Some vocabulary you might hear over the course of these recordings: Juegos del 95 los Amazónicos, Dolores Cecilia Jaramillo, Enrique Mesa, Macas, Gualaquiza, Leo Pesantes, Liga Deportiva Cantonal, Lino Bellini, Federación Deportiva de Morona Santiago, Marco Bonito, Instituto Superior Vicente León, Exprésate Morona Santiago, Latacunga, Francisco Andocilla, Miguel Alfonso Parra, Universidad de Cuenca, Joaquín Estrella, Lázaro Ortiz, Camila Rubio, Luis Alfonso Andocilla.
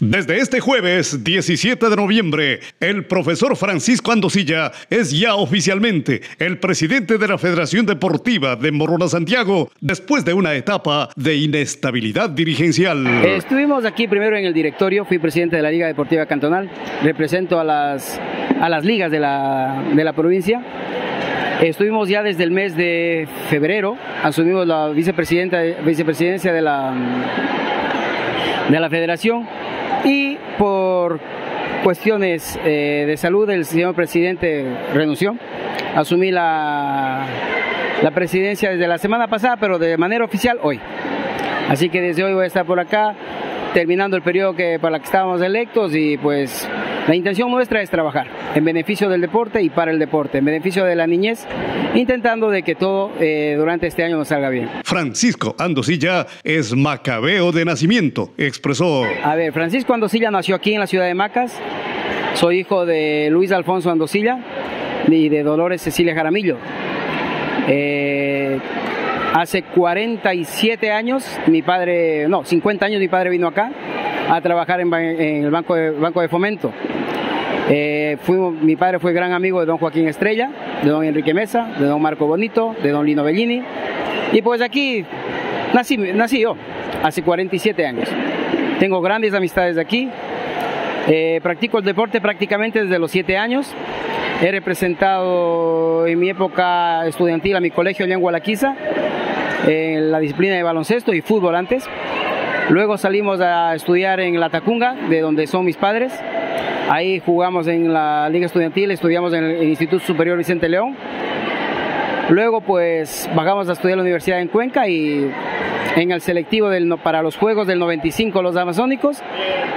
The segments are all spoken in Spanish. Desde este jueves 17 de noviembre, el profesor Francisco Andocilla es ya oficialmente el presidente de la Federación Deportiva de Morona Santiago, después de una etapa de inestabilidad dirigencial. Estuvimos aquí primero en el directorio, fui presidente de la Liga Deportiva Cantonal, represento a las ligas de la provincia. Estuvimos ya desde el mes de febrero, asumimos la vicepresidencia de la federación. Y por cuestiones de salud, el señor presidente renunció. Asumí la presidencia desde la semana pasada, pero de manera oficial hoy. Así que desde hoy voy a estar por acá, terminando el periodo para el que estábamos electos, y pues la intención nuestra es trabajar en beneficio del deporte y para el deporte, en beneficio de la niñez, intentando de que todo durante este año nos salga bien. Francisco Andocilla es macabeo de nacimiento, expresó. A ver, Francisco Andocilla nació aquí en la ciudad de Macas, soy hijo de Luis Alfonso Andocilla y de Dolores Cecilia Jaramillo. Hace 47 años, 50 años mi padre vino acá a trabajar en el Banco de Fomento. Mi padre fue gran amigo de don Joaquín Estrella, de don Enrique Mesa, de don Marco Bonito, de don Lino Bellini. Y pues aquí nací yo, hace 47 años. Tengo grandes amistades de aquí. Practico el deporte prácticamente desde los 7 años. He representado en mi época estudiantil a mi colegio allá en Gualaquiza, en la disciplina de baloncesto y fútbol antes. Luego salimos a estudiar en Latacunga, de donde son mis padres. Ahí jugamos en la liga estudiantil, estudiamos en el Instituto Superior Vicente León. Luego pues bajamos a estudiar en la Universidad de Cuenca y en el selectivo para los Juegos del 95 los Amazónicos.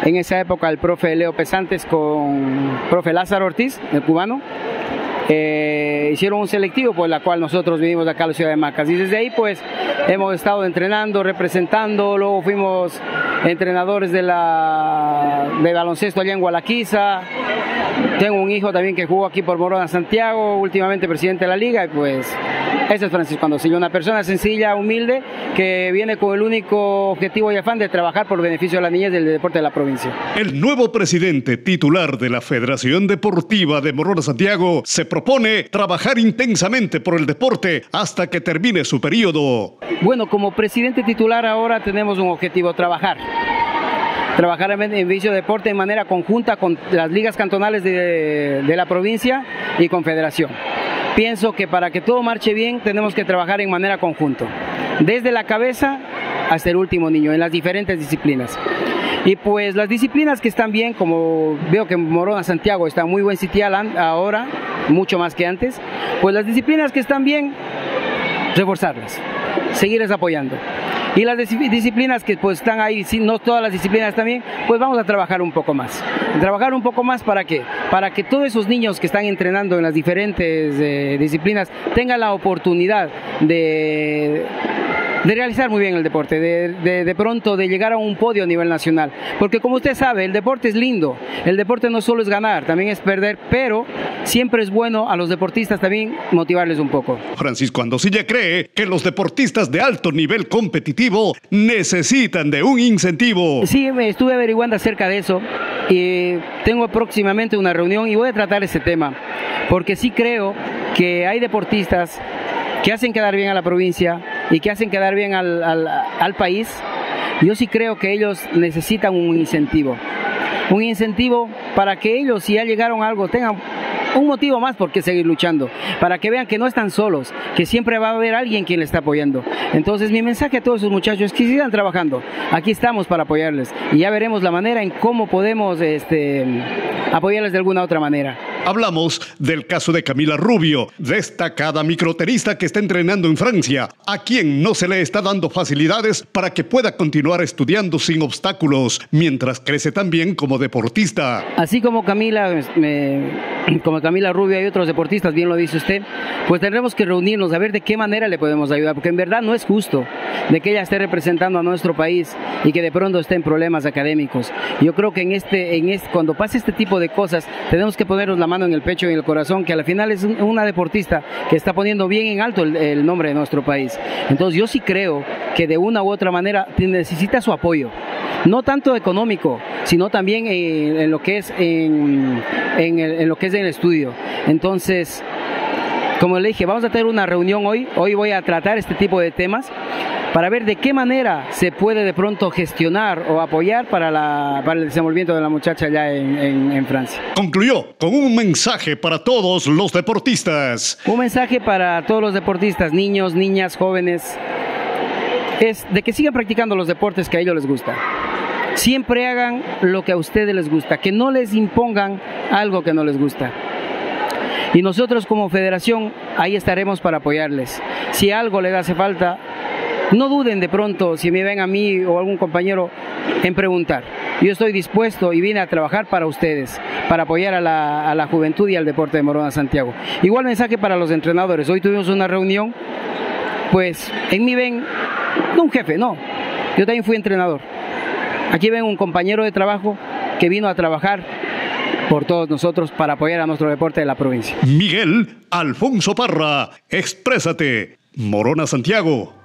En esa época el profe Leo Pesantes con el profe Lázaro Ortiz, el cubano, hicieron un selectivo por la cual nosotros vinimos acá a la ciudad de Macas, y desde ahí pues hemos estado entrenando, representando. Luego fuimos entrenadores de baloncesto allá en Gualaquiza. Tengo un hijo también que jugó aquí por Morona Santiago, últimamente presidente de la liga. Y pues ese es Francisco Andocilla, una persona sencilla, humilde, que viene con el único objetivo y afán de trabajar por el beneficio de la niñez del deporte de la provincia. El nuevo presidente titular de la Federación Deportiva de Morona Santiago se propone trabajar intensamente por el deporte hasta que termine su periodo. Bueno, como presidente titular ahora tenemos un objetivo: trabajar en beneficio de deporte de manera conjunta con las ligas cantonales de la provincia y con Federación. Pienso que para que todo marche bien tenemos que trabajar en manera conjunta, desde la cabeza hasta el último niño, en las diferentes disciplinas. Y pues las disciplinas que están bien, como veo que Morona Santiago está muy buen sitial ahora, mucho más que antes, pues las disciplinas que están bien, reforzarlas, seguirles apoyando. Y las disciplinas que pues están ahí, no todas las disciplinas también, pues vamos a trabajar un poco más. ¿Trabajar un poco más para qué? Para que todos esos niños que están entrenando en las diferentes disciplinas tengan la oportunidad de realizar muy bien el deporte, de pronto de llegar a un podio a nivel nacional. Porque como usted sabe, el deporte es lindo, el deporte no solo es ganar, también es perder, pero siempre es bueno a los deportistas también motivarles un poco. Francisco Andocilla cree que los deportistas de alto nivel competitivo necesitan de un incentivo. Sí, me estuve averiguando acerca de eso y tengo próximamente una reunión y voy a tratar ese tema, porque sí creo que hay deportistas que hacen quedar bien a la provincia y que hacen quedar bien al país. Yo sí creo que ellos necesitan un incentivo para que ellos, si ya llegaron a algo, tengan un motivo más por qué seguir luchando, para que vean que no están solos, que siempre va a haber alguien quien les está apoyando. Entonces mi mensaje a todos esos muchachos es que sigan trabajando, aquí estamos para apoyarles y ya veremos la manera en cómo podemos apoyarles de alguna otra manera. Hablamos del caso de Camila Rubio, destacada microtenista que está entrenando en Francia, a quien no se le está dando facilidades para que pueda continuar estudiando sin obstáculos, mientras crece también como deportista. Así como Camila Rubio y otros deportistas, bien lo dice usted, pues tendremos que reunirnos a ver de qué manera le podemos ayudar, porque en verdad no es justo de que ella esté representando a nuestro país y que de pronto esté en problemas académicos. Yo creo que cuando pase este tipo de cosas, tenemos que ponernos la mano en el pecho y en el corazón, que al final es una deportista que está poniendo bien en alto el nombre de nuestro país. Entonces yo sí creo que de una u otra manera necesita su apoyo. no tanto económico, sino también en lo que es en lo que es en el estudio. Entonces, como le dije, vamos a tener una reunión hoy. Hoy voy a tratar este tipo de temas para ver de qué manera se puede de pronto gestionar o apoyar para el desenvolvimiento de la muchacha allá en Francia. Concluyó con un mensaje para todos los deportistas. Un mensaje para todos los deportistas, niños, niñas, jóvenes, es de que sigan practicando los deportes que a ellos les gusta. Siempre hagan lo que a ustedes les gusta, que no les impongan algo que no les gusta. Y nosotros como federación ahí estaremos para apoyarles. Si algo les hace falta, no duden de pronto, si me ven a mí o algún compañero, en preguntar. Yo estoy dispuesto y vine a trabajar para ustedes, para apoyar a la juventud y al deporte de Morona Santiago. Igual mensaje para los entrenadores. Hoy tuvimos una reunión, pues en mí ven, no un jefe, no. Yo también fui entrenador. Aquí ven un compañero de trabajo que vino a trabajar por todos nosotros para apoyar a nuestro deporte de la provincia. Miguel Alfonso Parra, Exprésate, Morona Santiago.